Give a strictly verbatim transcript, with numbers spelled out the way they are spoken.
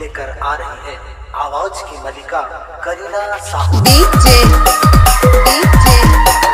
लेकर आ रही है आवाज की मलिका करीना साहू।